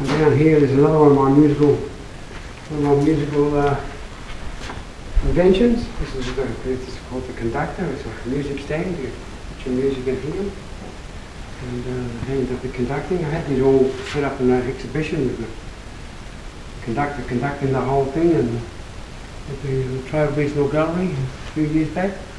And down here is another one of my musical, inventions. This is called the conductor. It's a music stand. You put your music in here and hand up the conducting. I had these all set up in that exhibition with the conductor conducting the whole thing, and at the Trail Regional Gallery a few years back.